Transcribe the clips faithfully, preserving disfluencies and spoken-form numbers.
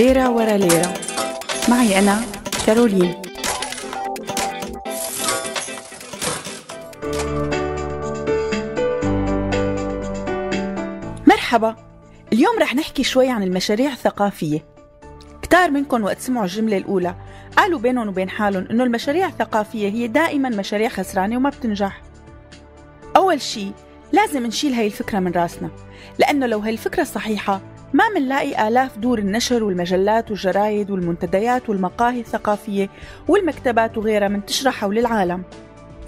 ليرة ورا ليرة. معي أنا كارولين. مرحبا، اليوم رح نحكي شوي عن المشاريع الثقافية. كتار منكم وقت سمعوا الجملة الأولى قالوا بينهم وبين حالهم إنه المشاريع الثقافية هي دائما مشاريع خسرانة وما بتنجح. أول شيء لازم نشيل هاي الفكرة من راسنا، لأنه لو هاي الفكرة صحيحة ما منلاقي آلاف دور النشر والمجلات والجرايد والمنتديات والمقاهي الثقافية والمكتبات وغيرها منتشرة حول العالم.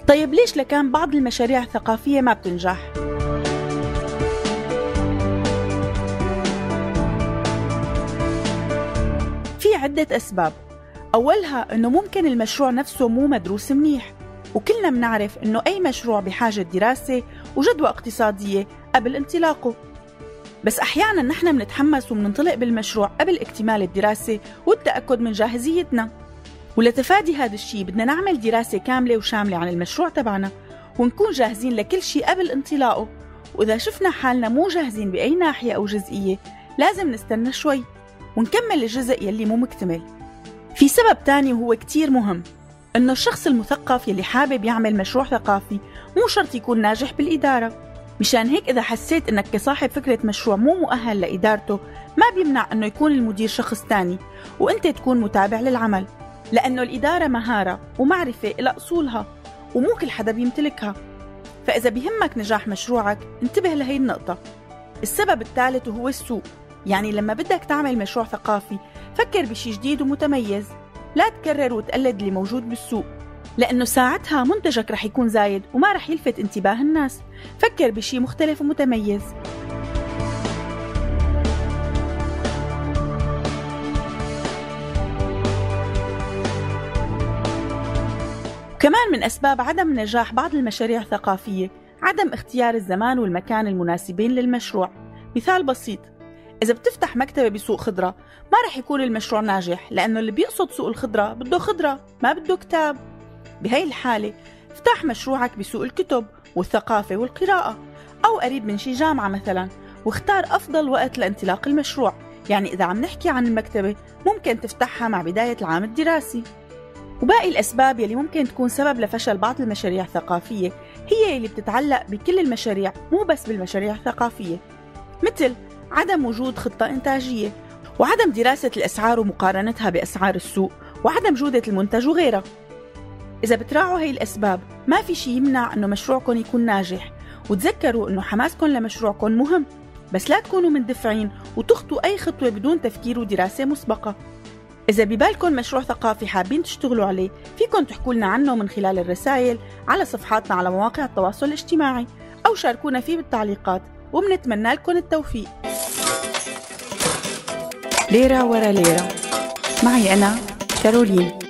طيب ليش لكان بعض المشاريع الثقافية ما بتنجح؟ في عدة أسباب. أولها أنه ممكن المشروع نفسه مو مدروس منيح، وكلنا منعرف أنه أي مشروع بحاجة دراسة وجدوى اقتصادية قبل انطلاقه، بس أحياناً نحن منتحمس ومننطلق بالمشروع قبل اكتمال الدراسة والتأكد من جاهزيتنا. ولتفادي هذا الشيء بدنا نعمل دراسة كاملة وشاملة عن المشروع تبعنا ونكون جاهزين لكل شيء قبل انطلاقه، وإذا شفنا حالنا مو جاهزين بأي ناحية أو جزئية لازم نستنى شوي ونكمل الجزء يلي مو مكتمل. في سبب تاني وهو كتير مهم، إنه الشخص المثقف يلي حابب يعمل مشروع ثقافي مو شرط يكون ناجح بالإدارة، مشان هيك إذا حسيت إنك كصاحب فكرة مشروع مو مؤهل لإدارته ما بيمنع إنه يكون المدير شخص تاني وإنت تكون متابع للعمل، لأنه الإدارة مهارة ومعرفة إلى أصولها ومو كل حدا بيمتلكها. فإذا بيهمك نجاح مشروعك انتبه لهي النقطة. السبب الثالث وهو السوق، يعني لما بدك تعمل مشروع ثقافي فكر بشي جديد ومتميز، لا تكرر وتقلد اللي موجود بالسوق، لأنه ساعتها منتجك رح يكون زايد وما رح يلفت انتباه الناس. فكر بشي مختلف ومتميز. وكمان من أسباب عدم نجاح بعض المشاريع الثقافية عدم اختيار الزمان والمكان المناسبين للمشروع. مثال بسيط، إذا بتفتح مكتبة بسوق خضرة ما رح يكون المشروع ناجح، لأنه اللي بيقصد سوق الخضرة بده خضرة ما بده كتاب. بهاي الحالة افتح مشروعك بسوق الكتب والثقافة والقراءة، أو قريب من شي جامعة مثلا، واختار أفضل وقت لانطلاق المشروع. يعني إذا عم نحكي عن المكتبة ممكن تفتحها مع بداية العام الدراسي. وباقي الأسباب يلي ممكن تكون سبب لفشل بعض المشاريع الثقافية هي يلي بتتعلق بكل المشاريع مو بس بالمشاريع الثقافية، مثل عدم وجود خطة إنتاجية، وعدم دراسة الأسعار ومقارنتها بأسعار السوق، وعدم جودة المنتج وغيرها. إذا بتراعوا هاي الأسباب ما في شي يمنع أنه مشروعكم يكون ناجح، وتذكروا أنه حماسكم لمشروعكم مهم، بس لا تكونوا مندفعين وتخطوا أي خطوة بدون تفكير ودراسة مسبقة. إذا ببالكم مشروع ثقافي حابين تشتغلوا عليه فيكم تحكوا لنا عنه من خلال الرسائل على صفحاتنا على مواقع التواصل الاجتماعي، أو شاركونا فيه بالتعليقات، وبنتمنى لكم التوفيق. ليرة ورا ليرة. معي أنا كارولين.